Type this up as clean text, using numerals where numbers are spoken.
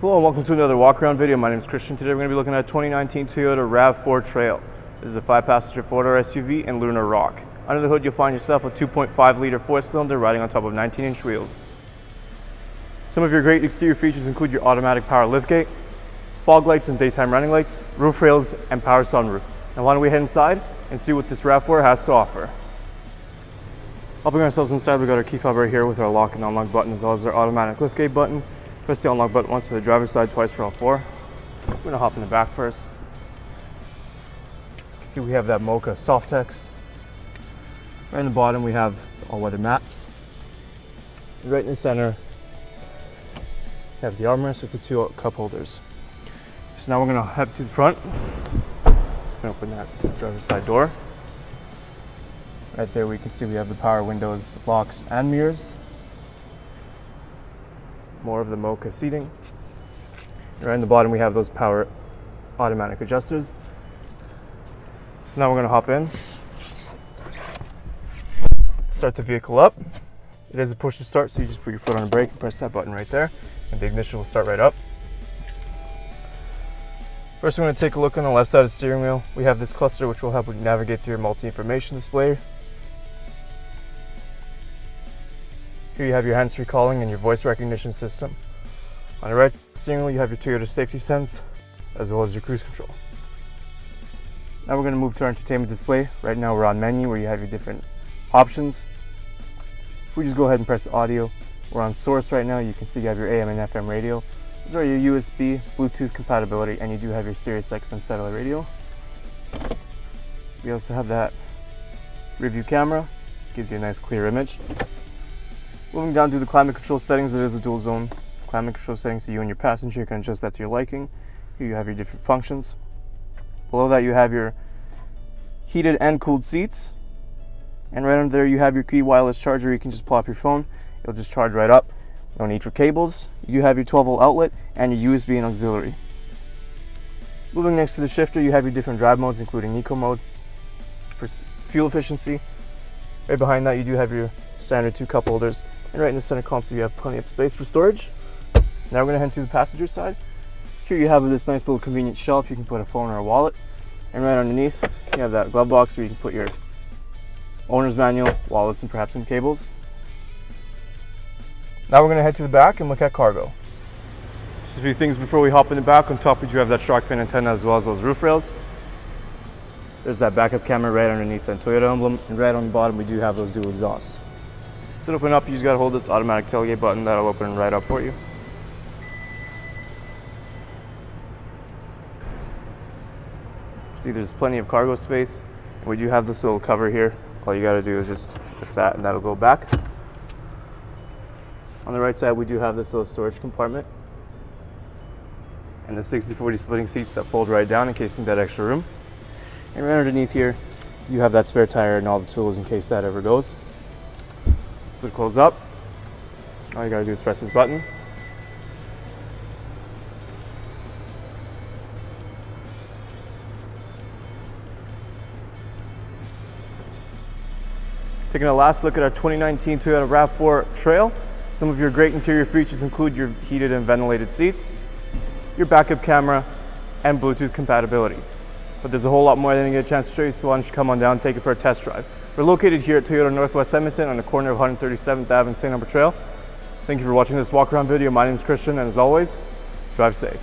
Hello and welcome to another walk-around video. My name is Christian. Today we're going to be looking at a 2019 Toyota RAV4 Trail. This is a 5-passenger 4-door SUV in Lunar Rock. Under the hood you'll find yourself a 2.5-liter 4-cylinder riding on top of 19-inch wheels. Some of your great exterior features include your automatic power liftgate, fog lights and daytime running lights, roof rails and power sunroof. Now why don't we head inside and see what this RAV4 has to offer. Helping ourselves inside, we've got our key fob right here with our lock and unlock button as well as our automatic liftgate button. Press the unlock button once for the driver's side, twice for all four. We're going to hop in the back first. You can see we have that Mocha Softex. Right in the bottom we have all-weather mats. And right in the center we have the armrest with the two cup holders. So now we're going to head to the front. Just going to open that driver's side door. Right there we can see we have the power windows, locks and mirrors. More of the Mocha seating. Right in the bottom we have those power automatic adjusters. So now we're going to hop in, start the vehicle up. It is a push to start, so you just put your foot on the brake and press that button right there and the ignition will start right up. First we're going to take a look on the left side of the steering wheel. We have this cluster which will help you navigate through your multi-information display. Here you have your hands-free calling and your voice recognition system. On the right steering wheel you have your Toyota Safety Sense as well as your cruise control. Now we're going to move to our entertainment display. Right now we're on menu where you have your different options. If we just go ahead and press audio, we're on source right now. You can see you have your AM and FM radio. These are your USB, Bluetooth compatibility, and you do have your Sirius XM satellite radio. We also have that rearview camera, gives you a nice clear image. Moving down to the climate control settings, it is a dual zone climate control settings, so you and your passenger can adjust that to your liking. Here you have your different functions. Below that you have your heated and cooled seats. And right under there you have your key wireless charger. You can just plop your phone. It'll just charge right up. No need for cables. You have your 12-volt outlet and your USB and auxiliary. Moving next to the shifter, you have your different drive modes, including eco mode for fuel efficiency. Right behind that you do have your standard two cup holders, and right in the center console you have plenty of space for storage. Now we're going to head to the passenger side. Here you have this nice little convenient shelf. You can put a phone or a wallet, and right underneath you have that glove box where you can put your owner's manual, wallets, and perhaps some cables. Now we're going to head to the back and look at cargo. Just a few things before we hop in the back. On top you do have that shark fin antenna as well as those roof rails. There's that backup camera right underneath that Toyota emblem, and right on the bottom we do have those dual exhausts. So to open up, you just gotta hold this automatic tailgate button. That'll open right up for you. See, there's plenty of cargo space. We do have this little cover here. All you gotta do is just lift that and that'll go back. On the right side we do have this little storage compartment and the 60-40 splitting seats that fold right down in case you need that extra room. And right underneath here, you have that spare tire and all the tools in case that ever goes. So to close up, all you gotta do is press this button. Taking a last look at our 2019 Toyota RAV4 Trail. Some of your great interior features include your heated and ventilated seats, your backup camera, and Bluetooth compatibility. But there's a whole lot more than I get a chance to show you, so why don't you come on down and take it for a test drive. We're located here at Toyota Northwest Edmonton on the corner of 137th Ave and St.Albert Trail. Thank you for watching this walk-around video. My name is Christian, and as always, drive safe.